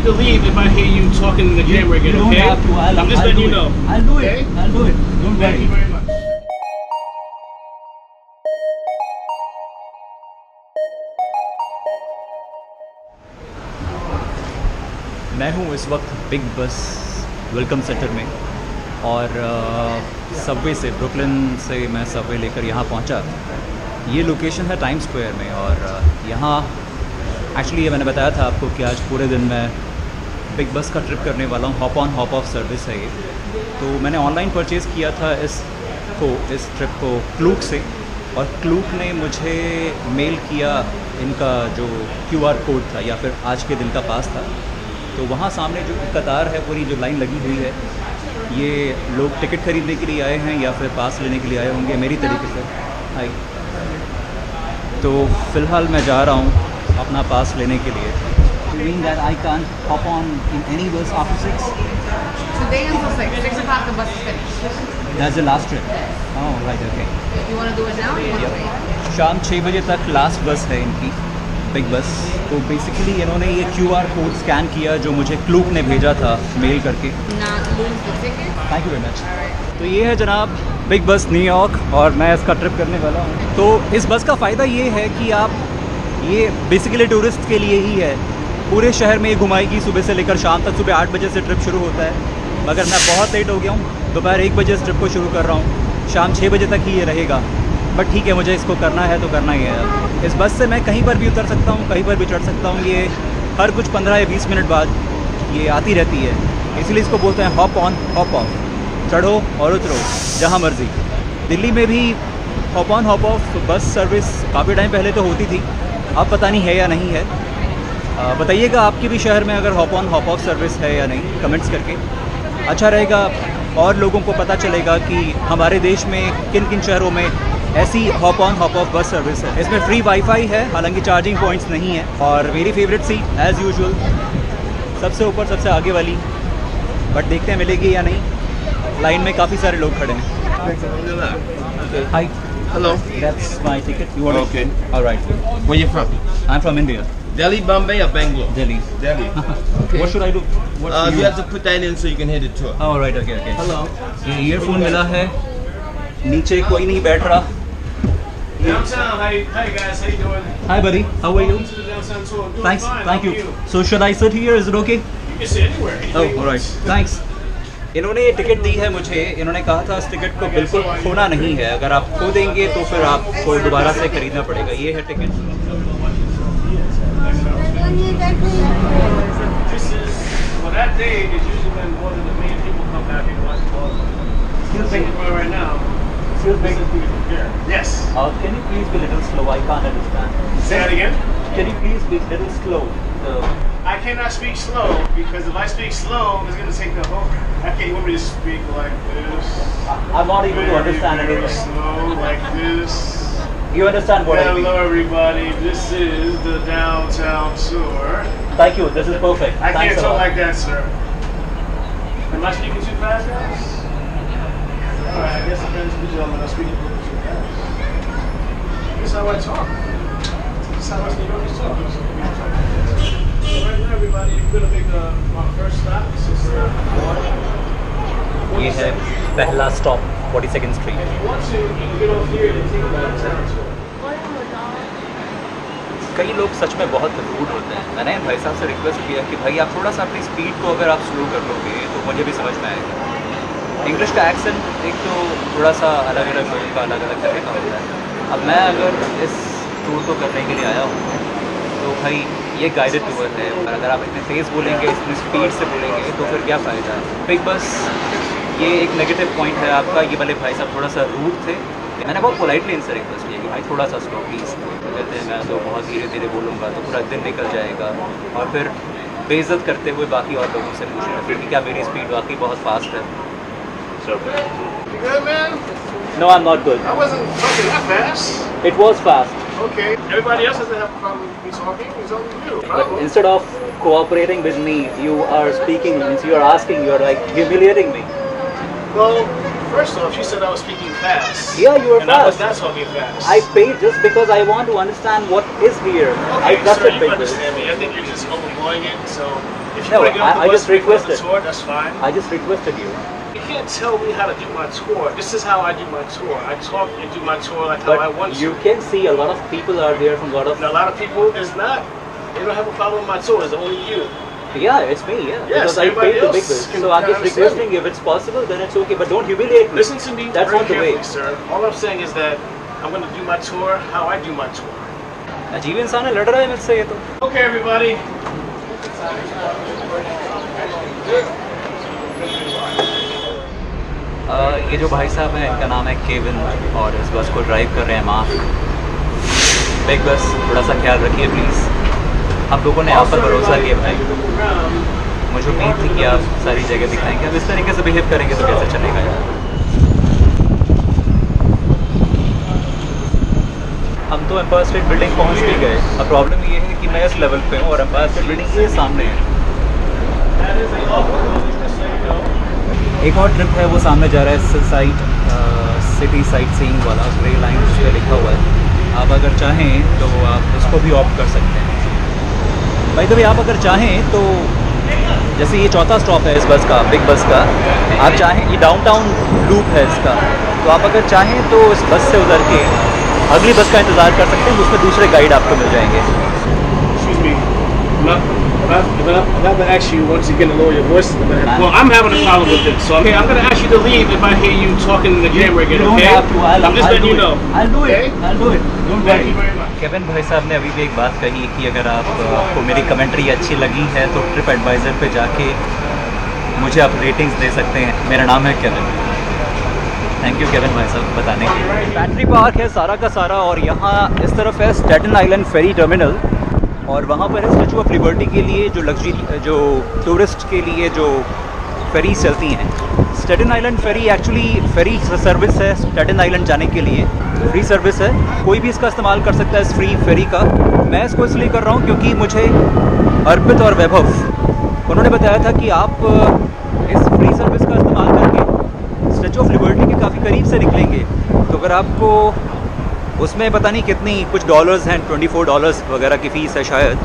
you to leave if I hear you talking in the camera again, okay? You don't have to. I'm just letting you know. I'll do it. Okay? I'll do it. Don't worry. Thank you very much. मैं हूँ इस वक्त big बस welcome centre में और Subway से Brooklyn से मैं सबवे लेकर यहाँ पहुँचा। ये लोकेशन है टाइम स्क्वायर में और यहाँ एक्चुअली ये मैंने बताया था आपको कि आज पूरे दिन मैं बिग बस का ट्रिप करने वाला हूँ। Hop on hop off service है ये, तो मैंने ऑनलाइन परचेज़ किया था इस ट्रिप को क्लूक से और क्लूक ने मुझे मेल किया इनका जो QR कोड था या फिर आज के दिन का पास था। तो वहाँ सामने जो कतार है पूरी जो लाइन लगी हुई है, ये लोग टिकट खरीदने के लिए आए हैं या फिर पास लेने के लिए आए होंगे मेरी तरीके से। हाय, तो फ़िलहाल मैं जा रहा हूँ अपना पास लेने के लिए। शाम 6 बजे तक लास्ट बस है इनकी, बिग बस। तो बेसिकली इन्होंने ये QR कोड स्कैन किया जो मुझे क्लूक ने भेजा था मेल करके। Thank you very much. तो ये है जनाब बिग बस न्यूयॉर्क और मैं इसका ट्रिप करने वाला हूँ। तो इस बस का फ़ायदा ये है कि आप ये बेसिकली टूरिस्ट के लिए ही है, पूरे शहर में ये घुमाएगी सुबह से लेकर शाम तक। सुबह 8 बजे से ट्रिप शुरू होता है मगर मैं बहुत लेट हो गया हूँ, दोपहर 1 बजे इस ट्रिप को शुरू कर रहा हूँ, शाम 6 बजे तक ही ये रहेगा। बट ठीक है, मुझे इसको करना है तो करना ही है। इस बस से मैं कहीं पर भी उतर सकता हूँ, कहीं पर भी चढ़ सकता हूँ। ये हर कुछ 15 या 20 मिनट बाद ये आती रहती है, इसलिए इसको बोलते हैं हॉप ऑन हॉप ऑफ, चढ़ो और उतरो जहाँ मर्जी। दिल्ली में भी hop on hop off bus service काफ़ी टाइम पहले तो होती थी, अब पता नहीं है या नहीं है। बताइएगा आपके भी शहर में अगर hop on hop off service है या नहीं, कमेंट्स करके। अच्छा रहेगा, और लोगों को पता चलेगा कि हमारे देश में किन किन शहरों में ऐसी hop on hop off bus service है। इसमें फ्री वाईफाई है, हालांकि चार्जिंग पॉइंट्स नहीं है। और मेरी फेवरेट सीट एज़ यूजुअल सबसे ऊपर, सबसे आगे वाली, बट देखते हैं मिलेगी या नहीं। लाइन में काफ़ी सारे लोग खड़े हैं। Hi, hello, that's my ticket, you want to, okay, alright, where you from? I am from India. Delhi, Bombay, or Bangalore? Delhi. Delhi. Okay. What should I do? You have to put that in so you can hear the tour. All right. Okay. Okay. Hello. ये earphone मिला है, नीचे कोई नहीं बैठ रहा। Downtown. Hi guys, how you doing? Hi buddy, how are you? Thanks. Thank you. So should I sit here? Is it okay? You can sit anywhere. Oh, all right. Thanks. इन्होंने ये ticket दी है मुझे, इन्होंने कहा था इस ticket को बिल्कुल खोना नहीं है, अगर आप खो देंगे तो फिर आपको दोबारा से खरीदना पड़ेगा। ये है ticket. Can you speak slow? I cannot speak slow because if I speak slow, it's going to take the whole. I'm not able to understand anything. Slow like this. You understand what I mean? Hello everybody, this is the downtown tour. Thank you, this is perfect. I can't talk like that, sir. Am I speaking too fast, guys? Alright, I guess I'm gentlemen, I'm speaking too fast. This is how I talk. This is how us New Yorkers talk. So right now everybody, you're going to make my first stop. This is This is Pehla stop, 42nd Street. Once you get off here, they take downtown tour. कई लोग सच में बहुत rude होते हैं। मैंने भाई साहब से रिक्वेस्ट किया कि भाई आप थोड़ा सा अपनी स्पीड को अगर आप स्लो कर लोगे तो मुझे भी समझ में आएगा। इंग्लिश का एक्सेंट एक तो थोड़ा सा अलग अलग लोगों का अलग अलग तरह का होता है। अब मैं अगर इस टूर को करने के लिए आया हूँ तो भाई ये गाइडेड टूर है, और अगर आप इतने तेज़ बोलेंगे, इतनी स्पीड से बोलेंगे तो फिर क्या फ़ायदा। बिग बस ये एक नेगेटिव पॉइंट है आपका। ये वाले भाई साहब थोड़ा सा रूड थे। मैंने बहुत पोलाइटली इनसे रिक्वेस्ट किया कि भाई थोड़ा सा स्लो प्लीज़, कहते हैं मैं तो बहुत धीरे धीरे बोलूँगा तो पूरा दिन निकल जाएगा। और फिर बेइज्जत करते हुए बाकी और लोगों से पूछ रहे थे कि क्या मेरी स्पीड वाकई बहुत फास्ट है। No, I'm not good. I wasn't talking that fast. It was fast. Okay. Everybody else doesn't have a problem with me talking. It's only you. But instead of cooperating with me, you are speaking. Means you are asking. You are like humiliating me. Well, First off, she said I was speaking fast. Yeah, you were fast. I was not talking fast. I paid just because I want to understand what is here. Okay, I trusted people. You understand me. I think you're just overblowing it. So if you want to get on the bus and go on the tour, that's fine. I just requested you. You can't tell me how to do my tour. This is how I do my tour. I talk and do my tour like how I want to. You can see a lot of people are there from a lot of people is not. They don't have a problem with my tour. It's only you. Yeah, it's me, yeah. Yes, because I paid the Big Bus. So I'm just requesting if it's possible, then it's okay. But don't humiliate me. Listen to me. That's not the way, sir. All I'm saying is that I'm going to do my tour how I do my tour. Okay, everybody. ये जो भाई साहब हैं इनका नाम है Kevin और इस बस को ड्राइव कर रहे हैं माँ बिग बस थोड़ा सा ख्याल रखिए प्लीज़ आप लोगों ने आप पर भरोसा किया है मुझे उम्मीद थी कि आप सारी जगह दिखाएंगे अब इस तरीके से बिहेव करेंगे तो कैसे चलेगा यार हम तो एम्पायर स्टेट बिल्डिंग पहुंच भी गए अब प्रॉब्लम ये है कि मैं इस लेवल पे हूँ और एम्पायर स्टेट बिल्डिंग के सामने है एक और ट्रिप है वो सामने जा रहा है सिटी साइटसीइंग वाला ग्रे लाइन उस पर लिखा हुआ है आप अगर चाहें तो आप उसको भी ऑप्ट कर सकते हैं भाई कभी आप अगर चाहें तो जैसे ये चौथा स्टॉप है इस बस का बिग बस का आप चाहें ये डाउनटाउन लूप है इसका तो आप अगर चाहें तो इस बस से उतर के अगली बस का इंतज़ार कर सकते हैं उसमें दूसरे गाइड आपको मिल जाएंगे I'm not going to ask you once again to lower your voice. Well, I'm having a problem with this, so I'm going to ask you to leave if I hear you talking in the camera again, okay? I'm just letting you know. I'll do it. Thank you very much. Kevin भाई साहब ने अभी भी एक बात कही कि अगर आपको मेरी कमेंट्री अच्छी लगी है तो ट्रिप एडवाइज़र पे जाके मुझे आप रेटिंग्स दे सकते हैं मेरा नाम है केविन थैंक यू केविन भाई साहब बताने के लिए बैटरी पार्क है सारा का सारा और यहाँ इस तरफ है स्टैटन आइलैंड फेरी टर्मिनल और वहाँ पर है स्टैचू ऑफ लिबर्टी के लिए जो लग्जरी जो टूरिस्ट के लिए जो फेरी चलती हैं Staten Island ferry actually ferry service है स्टैटन आइलैंड जाने के लिए फ्री सर्विस है कोई भी इसका इस्तेमाल कर सकता है इस फ्री फेरी का मैं इसको इसलिए कर रहा हूँ क्योंकि मुझे अर्पित और वैभव उन्होंने बताया था कि आप इस फ्री सर्विस का इस्तेमाल करके स्टैचू ऑफ लिबर्टी के काफ़ी करीब से निकलेंगे तो अगर आपको उसमें पता नहीं कितनी कुछ डॉलर्स हैं $24 वगैरह की फ़ीस है शायद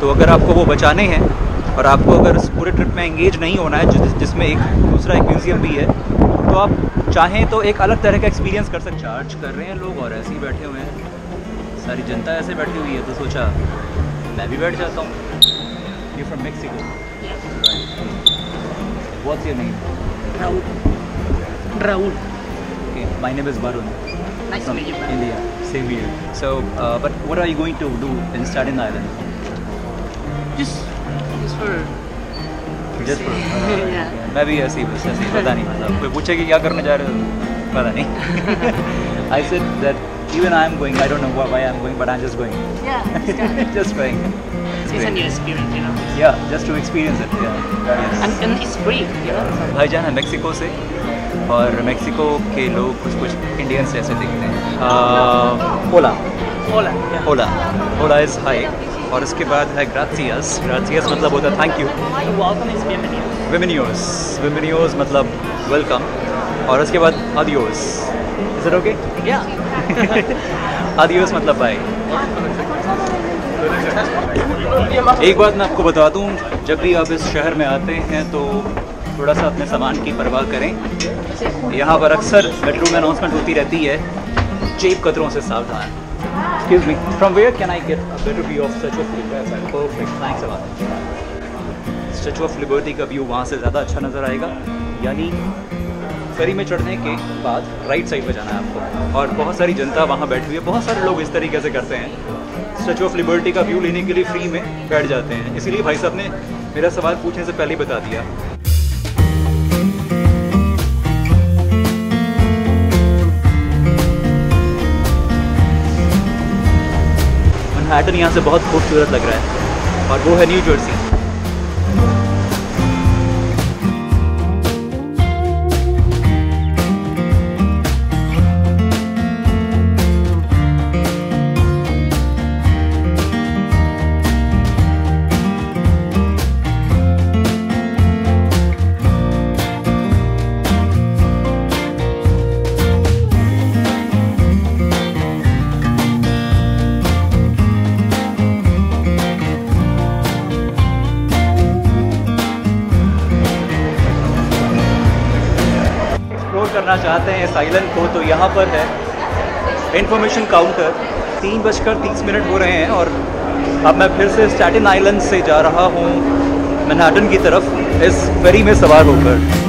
तो अगर आपको वो बचाने हैं और आपको अगर इस पूरे ट्रिप में एंगेज नहीं होना है जिसमें एक दूसरा एक म्यूज़ियम भी है तो आप चाहें तो एक अलग तरह का एक्सपीरियंस कर सकते हैं चार्ज कर रहे हैं लोग और ऐसे ही बैठे हुए हैं सारी जनता ऐसे बैठी हुई है तो सोचा मैं भी बैठ जाता हूँ ये from Mexico what's your name Rahul my name is Varun Nice to meet you. India, same here. So, but what are you going to do in Staten Island? Just for. Yeah. मैं भी ऐसे ही पता नहीं मतलब कोई पूछे कि क्या करने जा रहे हो पता नहीं. I said that even I am going. I don't know why I am going, but I'm just going. Yeah. Just going. It's a new experience, you know. Yeah, just to experience it. Yeah. And it's free. Yeah. भाईजान है Mexico से. और Mexico के लोग कुछ Indians जैसे दिखते हैं ओला इज़ हाई और इसके बाद है ग्रासियस मतलब होता है थैंक यू वेमिनियोस मतलब वेलकम और इसके बाद आदियोस इज़ इट ओके या आदियोस मतलब बाय एक बात मैं आपको बता दूं जब भी आप इस शहर में आते हैं तो थोड़ा सा अपने सामान की परवाह करें यहाँ पर अक्सर मेट्रो में अनाउंसमेंट होती रहती है चीप कतरों से सावधान excuse me from where can I get a better view of statue of liberty perfect thanks about statue of liberty का व्यू वहाँ से ज़्यादा अच्छा नज़र आएगा यानी फेरी में चढ़ने के बाद राइट साइड पर जाना है आपको और बहुत सारी जनता वहाँ बैठी हुई है बहुत सारे लोग इस तरीके से करते हैं स्टैचू ऑफ लिबर्टी का व्यू लेने के लिए फ्री में बैठ जाते हैं इसीलिए भाई साहब ने मेरा सवाल पूछने से पहले बता दिया पैटर्न यहाँ से बहुत खूबसूरत लग रहा है और वो है न्यू जर्सी करना चाहते हैं इस आइलैंड को तो यहाँ पर है इन्फॉर्मेशन काउंटर। 3:30 हो रहे हैं और अब मैं फिर से स्टैटन आइलैंड से जा रहा हूँ मैनहट्टन की तरफ इस फेरी में सवार होकर।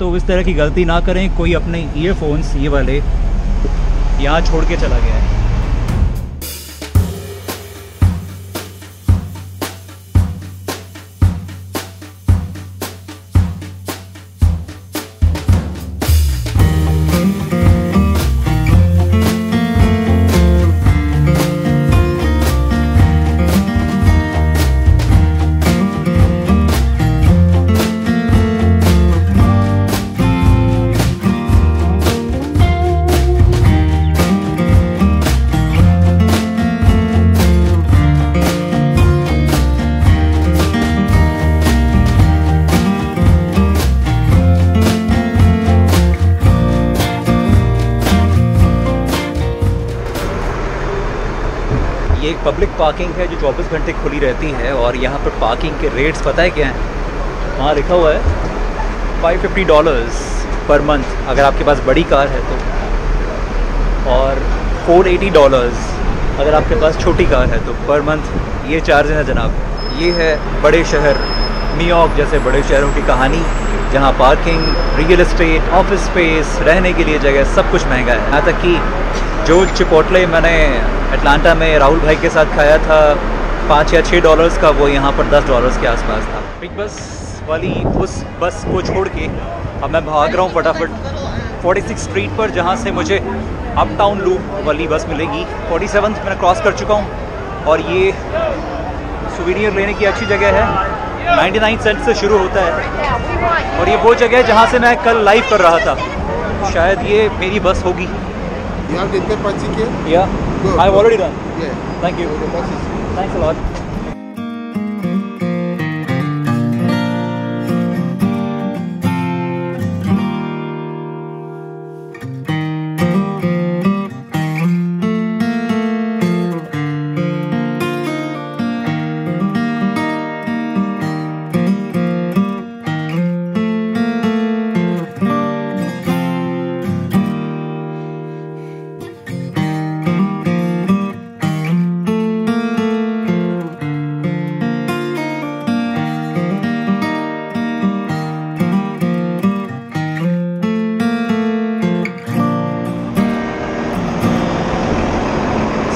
तो इस तरह की गलती ना करें, कोई अपने ईयरफोन्स ये वाले यहाँ छोड़ के चला गया है। एक पब्लिक पार्किंग है जो 24 घंटे खुली रहती है और यहाँ पर पार्किंग के रेट्स पता है क्या हैं? वहाँ लिखा हुआ है $550 पर मंथ अगर आपके पास बड़ी कार है तो, और $480 अगर आपके पास छोटी कार है तो पर मंथ। ये चार्ज है जनाब। ये है बड़े शहर न्यूयॉर्क जैसे बड़े शहरों की कहानी जहाँ parking, real estate, office space, रहने के लिए जगह, सब कुछ महंगा है। यहाँ तक कि जो चिपोटले मैंने अटलांटा में राहुल भाई के साथ खाया था $5 या $6 का, वो यहाँ पर $10 के आसपास था। बिग बस वाली उस बस को छोड़ के अब मैं भाग रहा हूँ फटाफट 46 स्ट्रीट पर, जहाँ से मुझे अप टाउन लूप वाली बस मिलेगी। 47 मैं क्रॉस कर चुका हूँ और ये सुविनियर लेने की अच्छी जगह है। 99 सेंट से शुरू होता है और ये वो जगह है जहाँ से मैं कल लाइव कर रहा था। शायद ये मेरी बस होगी। Yeah, I've already done. Yeah. Thank you. Thanks a lot.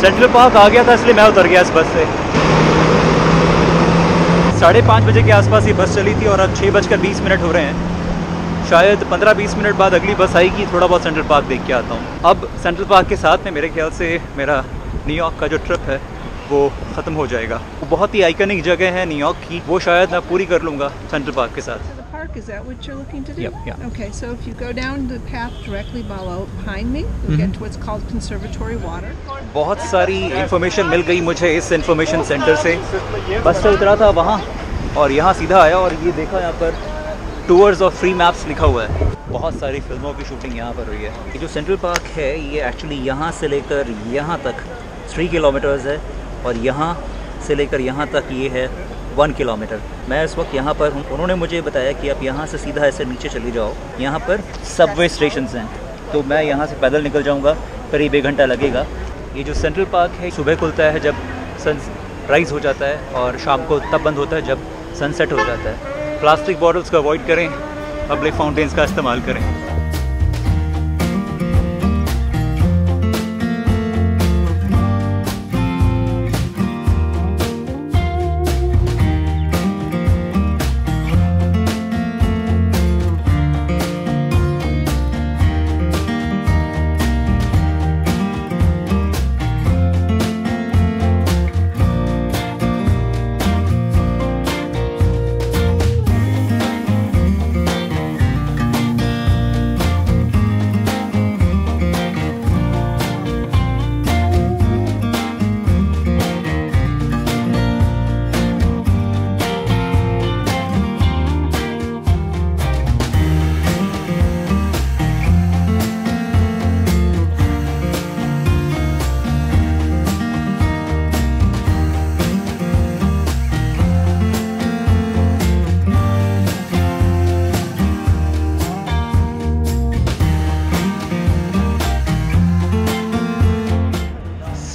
Central park आ गया था इसलिए मैं उतर गया इस बस से। 5:30 बजे के आसपास ये बस चली थी और अब 6:20 हो रहे हैं। शायद 15-20 मिनट बाद अगली बस आएगी। थोड़ा बहुत सेंट्रल पार्क देख के आता हूँ। अब सेंट्रल पार्क के साथ में मेरे ख्याल से मेरा न्यूयॉर्क का जो ट्रिप है वो ख़त्म हो जाएगा। वो बहुत ही आइकनिक जगह है न्यूयॉर्क की, वो शायद मैं पूरी कर लूँगा सेंट्रल पार्क के साथ। Is that what you're looking to do? Yep, yeah. Okay, so if you go down the path directly behind me, you get to what's called Conservatory Water. बहुत सारी इन्फॉर्मेशन मिल गई मुझे इस इन्फॉर्मेशन सेंटर से। बस से उतरा था वहाँ और यहाँ सीधा आया और ये देखा यहाँ पर टूर्स और फ्री मैप्स लिखा हुआ है। बहुत सारी फिल्मों की शूटिंग यहाँ पर हुई है। ये जो सेंट्रल पार्क है ये एक्चुअली यहाँ से लेकर यहाँ तक 3 किलोमीटर्स है और यहाँ से लेकर यहाँ तक ये है 1 किलोमीटर। मैं इस वक्त यहाँ पर हूँ। उन्होंने मुझे बताया कि आप यहाँ से सीधा ऐसे नीचे चले जाओ, यहाँ पर सबवे स्टेशंस हैं। तो मैं यहाँ से पैदल निकल जाऊँगा, करीब 1 घंटा लगेगा। ये जो सेंट्रल पार्क है सुबह खुलता है जब सनराइज़ हो जाता है और शाम को तब बंद होता है जब सनसेट हो जाता है। प्लास्टिक बॉटल्स को अवॉइड करें, पब्लिक फाउंटेन्स का इस्तेमाल करें।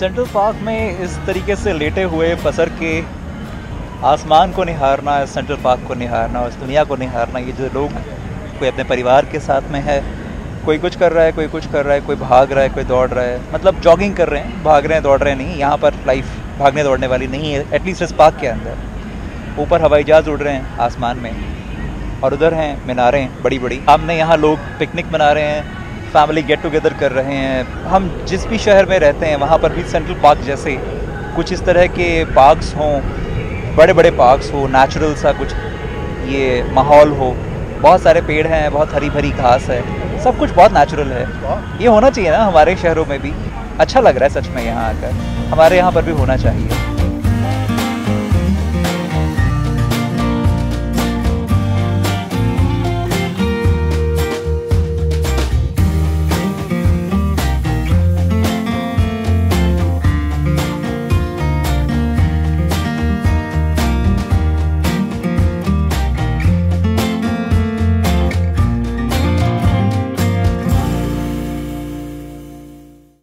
सेंट्रल पार्क में इस तरीके से लेटे हुए पसर के आसमान को निहारना, इस सेंट्रल पार्क को निहारना और इस दुनिया को निहारना, ये जो लोग कोई अपने परिवार के साथ में है, कोई कुछ कर रहा है, कोई कुछ कर रहा है, कोई भाग रहा है, कोई दौड़ रहा है, मतलब जॉगिंग कर रहे हैं, भाग रहे हैं, दौड़ रहे हैं, नहीं, यहाँ पर लाइफ भागने दौड़ने वाली नहीं है, एटलीस्ट इस पार्क के अंदर। ऊपर हवाई जहाज़ उड़ रहे हैं आसमान में और उधर हैं मीनारें बड़ी बड़ी। हमने यहाँ लोग पिकनिक मना रहे हैं, फैमिली गेट टुगेदर कर रहे हैं। हम जिस भी शहर में रहते हैं वहाँ पर भी सेंट्रल पार्क जैसे कुछ इस तरह के पार्क्स हों, बड़े बड़े पार्क्स हो, नेचुरल सा कुछ ये माहौल हो, बहुत सारे पेड़ हैं, बहुत हरी भरी घास है, सब कुछ बहुत नेचुरल है। ये होना चाहिए ना हमारे शहरों में भी। अच्छा लग रहा है सच में यहाँ आकर, हमारे यहाँ पर भी होना चाहिए।